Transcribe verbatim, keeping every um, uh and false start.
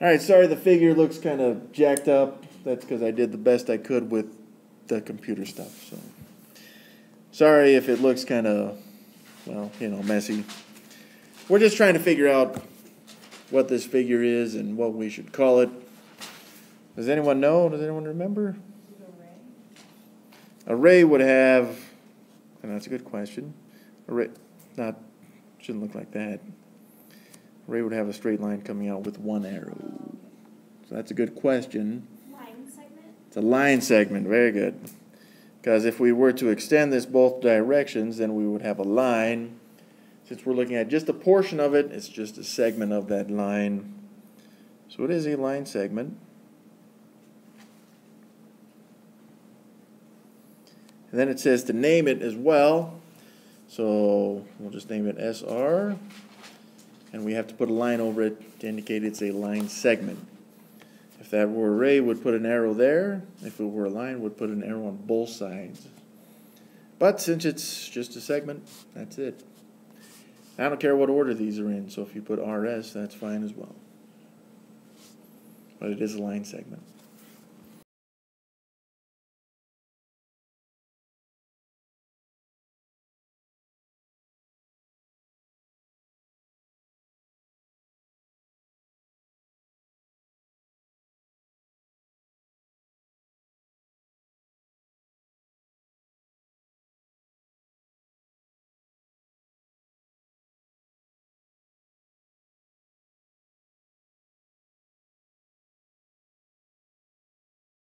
Alright, sorry the figure looks kind of jacked up. That's because I did the best I could with the computer stuff. So, sorry if it looks kind of, well, you know, messy. We're just trying to figure out what this figure is and what we should call it. Does anyone know? Does anyone remember? A ray would have, and that's a good question. A ray, not, shouldn't look like that. A ray would have a straight line coming out with one arrow. So that's a good question. Line segment? It's a line segment, very good. Because if we were to extend this both directions, then we would have a line. Since we're looking at just a portion of it, it's just a segment of that line. So it is a line segment. And then it says to name it as well. So we'll just name it S R. And we have to put a line over it to indicate it's a line segment. If that were a ray, we'd put an arrow there. If it were a line, we'd put an arrow on both sides. But since it's just a segment, that's it. I don't care what order these are in, so if you put R S, that's fine as well. But it is a line segment.